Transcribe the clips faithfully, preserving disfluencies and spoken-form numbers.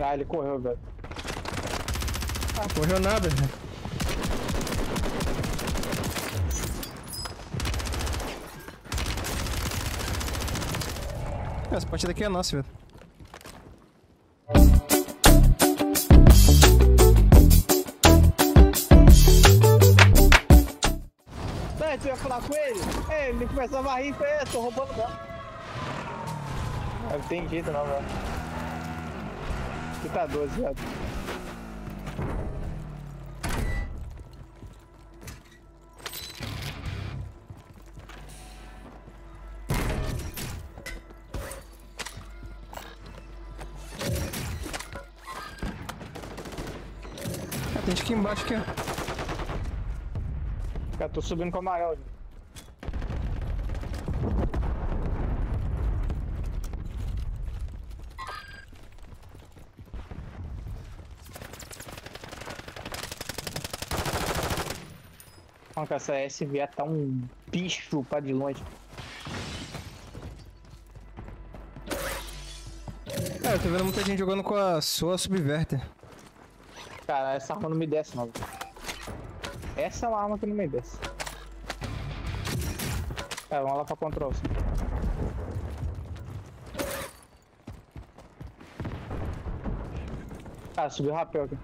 Ah, ele correu, velho. Ah, correu nada, velho. Essa partida aqui é nossa, velho. Dante, eu ia falar com ele. Ei, ele começava a rir, foi, é, tô roubando, não. Não tem jeito não, velho. Você tá doze, velho. Tem gente aqui embaixo, aqui, ó. Cara, tô subindo com o amarelo. Mano, essa S V A tá um bicho pra de longe. Cara, eu tô vendo muita gente jogando com a sua Subverter. Cara, essa arma não me desce não. Essa é uma arma que não me desce. Cara, vamos lá pra control. Sim. Cara, subiu o rapel aqui.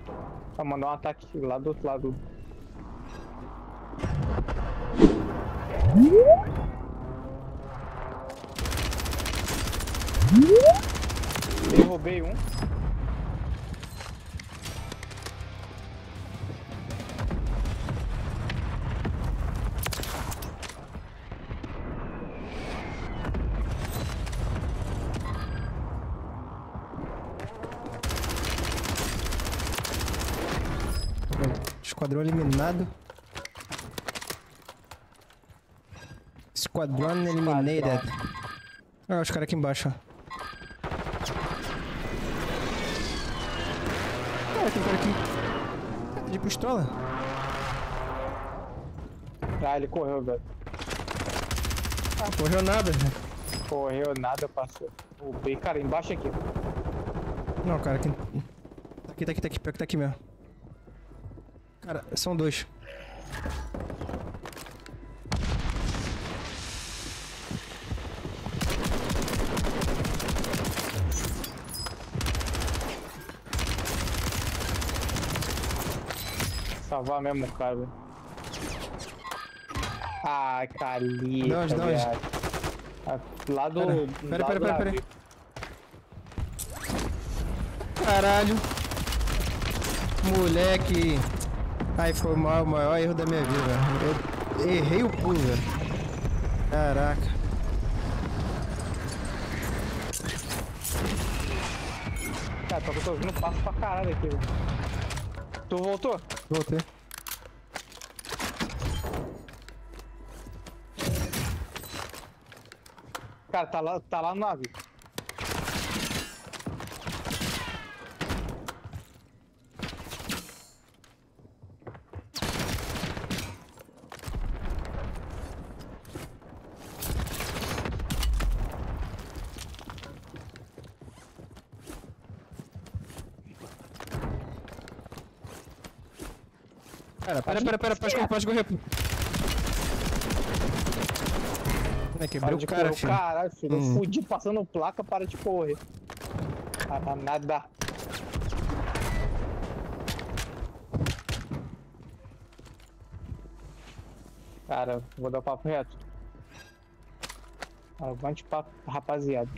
Vou mandar um ataque lá do outro lado. Eu roubei um. Esquadrão eliminado. Esquadrão eliminated. Ah, os caras aqui embaixo, ó. Ah, tem cara aqui. De pistola. Ah, ele correu, velho. Ah, correu nada, velho. Correu nada, parceiro. O B, cara, embaixo aqui. Não, cara, aqui. Tá aqui, tá aqui, tá aqui. Pior que tá aqui mesmo. Cara, são dois. Salvar mesmo o cara, velho. Ah, calita. Dois, dois. Lá do... Pera, pera, pera, pera. Caralho. Moleque. Ai, foi o maior, o maior erro da minha vida, velho. Eu errei o pulo, velho. Caraca. Cara, só que eu tô ouvindo passo pra caralho aqui, velho. Tu voltou? Voltei. Cara, tá lá, tá lá no navio. Cara, pera, pera, pera, pode correr, pode correr. É, quebrei o cara, filho. Caralho, filho, hum. Eu fudi passando placa, para de correr. Ah, nada. Cara, vou dar o papo reto. Avante papo, rapaziada.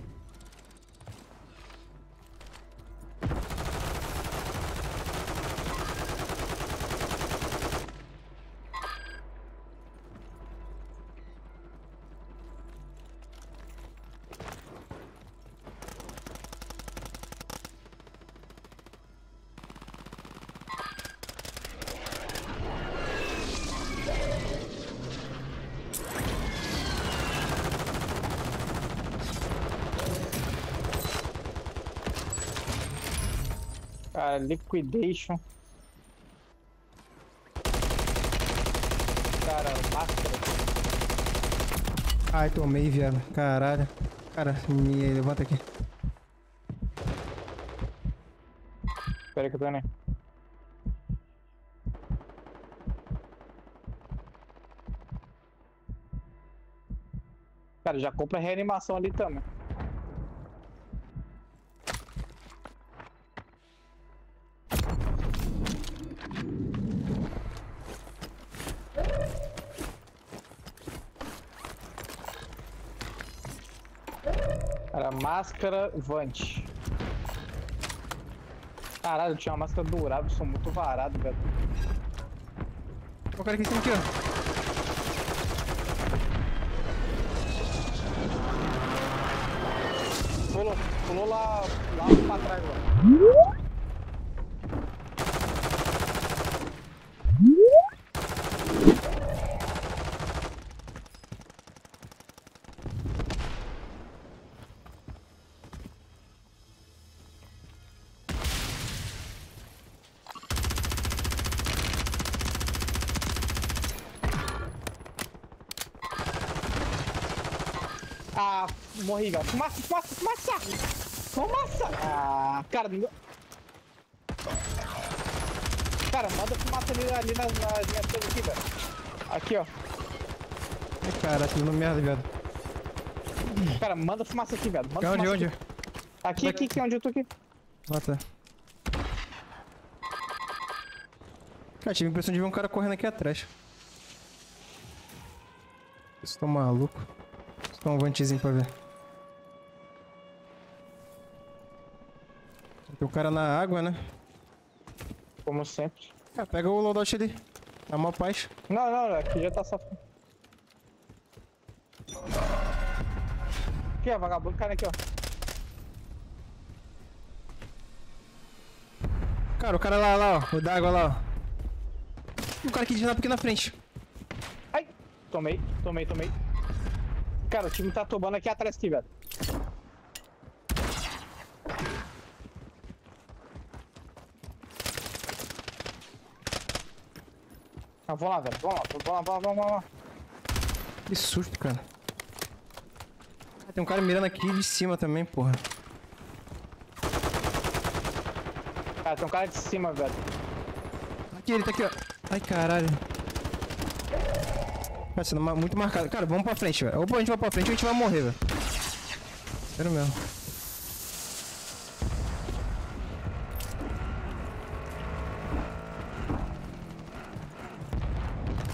Cara, liquidation. Cara, máscara. Ai, tomei, viado. Caralho. Cara, me levanta aqui. Espera que eu tô, né? Cara, já compra reanimação ali também. Cara, máscara Vant. Caralho, eu tinha uma máscara dourada, sou muito varado, velho. O cara aqui em cima aqui, ó. Pulou, pulou lá, lá pra trás, ó. Ah, morri, velho. Fumaça, fumaça, fumaça! Fumaça! Ah, cara, não... Cara, manda fumaça ali, ali nas minhas coisas aqui, velho. Aqui, ó. Ai, cara, aquilo não merda, viado. Cara, manda fumaça aqui, velho. Manda fumaça onde, aqui. Onde? Aqui, aqui, aqui, onde eu tô aqui. Ah, tá. Cara, tive a impressão de ver um cara correndo aqui atrás. Vocês estão malucos. Só um vantezinho pra ver. Tem o cara na água, né? Como sempre. É, pega o loadout ali. Dá uma paz. Não, não, aqui já tá safado. Aqui, ó, vagabundo, cara aqui, ó. Cara, o cara lá, lá, ó. O d'água lá, ó. O cara aqui de lá aqui na frente. Ai! Tomei, tomei, tomei. Cara, o time tá tomando aqui atrás aqui, velho. Ah, vou lá, velho. Vamos lá, vamos lá, vamos lá, vamos lá. Que susto, cara. Ah, tem um cara mirando aqui de cima também, porra. Cara, tem um cara de cima, velho. Aqui, ele tá aqui, ó. Ai, caralho. Tá sendo muito marcado. Cara, vamos pra frente, velho. Ou a gente vai pra frente ou a gente vai morrer, velho. Sério mesmo.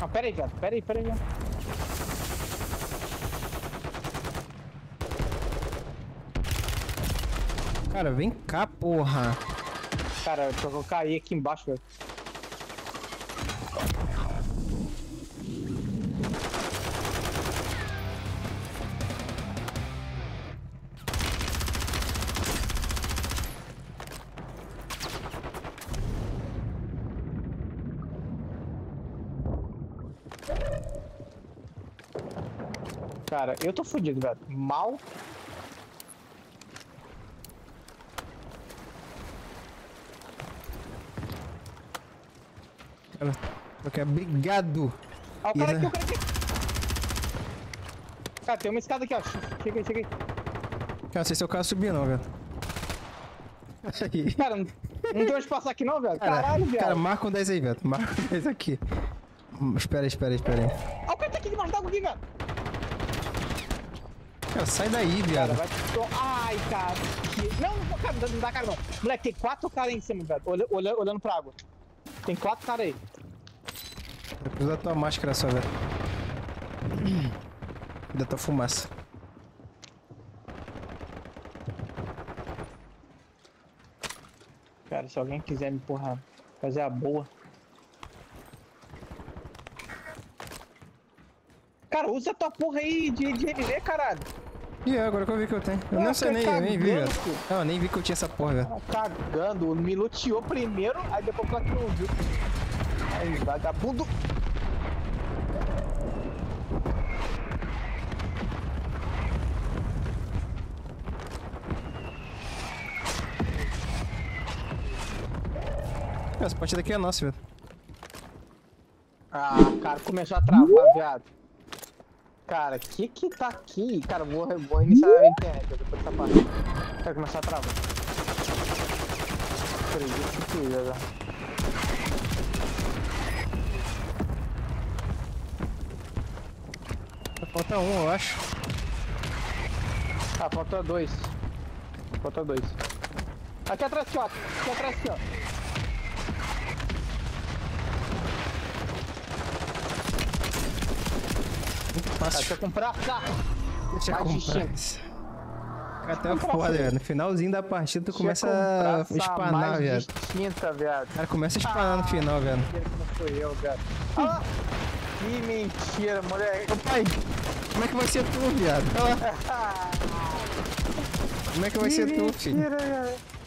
Ah, pera aí, cara. Pera aí, pera aí. Cara. Cara, vem cá, porra. Cara, eu vou cair aqui embaixo, velho. Cara, eu tô fudido, velho. Mal. Cara, okay, obrigado. Ó, o cara aqui, o cara aqui. Cara, tem uma escada aqui, ó. Chega aí, chega aí. Cara, não sei se o cara subir, não, velho. Cara, não, não tem onde passar aqui, não, velho. Caralho, velho. Cara, marca um dez aí, velho. Marca um dez aqui. Espera aí, espera aí, espera aí. Ó, o cara tá aqui debaixo d'água aqui, velho. Cara, sai daí, viado. Cara, vai... Ai, cara. Não, não, cara, não dá cara, não. Moleque, tem quatro caras aí em cima, velho. Olha, olha, olhando pra água. Tem quatro caras aí. Depois da tua máscara só, velho. Da tua fumaça. Cara, se alguém quiser me empurrar, fazer a boa. Cara, usa a tua porra aí de, de R V, caralho. E yeah, agora que eu vi que eu tenho. Eu ah, não sei nem, nem vi, velho. Não, nem vi que eu tinha essa porra, velho. Tá cagando, me luteou primeiro, aí depois que não viu. Aí, vagabundo. Essa parte daqui é nossa, velho. Ah, cara, começou a travar, viado. Cara, o que que tá aqui? Cara, vou, vou reiniciar a internet, depois dessa parte. Vai começar a travar. acredito que ia dar. Falta um, eu acho. Ah, falta dois. Falta dois. Aqui atrás, aqui, ó. Aqui atrás, aqui, ó. Deixa eu comprar carro. Deixa eu comprar. Fica até foda, velho. No finalzinho da partida, tu começa a espanar, velho. Cara, começa a espanar no final, velho. Mentira que não foi eu, cara. Ah! Que mentira, moleque. Ô, pai, como é que vai ser tu, viado? Como é que vai ser tu, filho? Mentira, cara.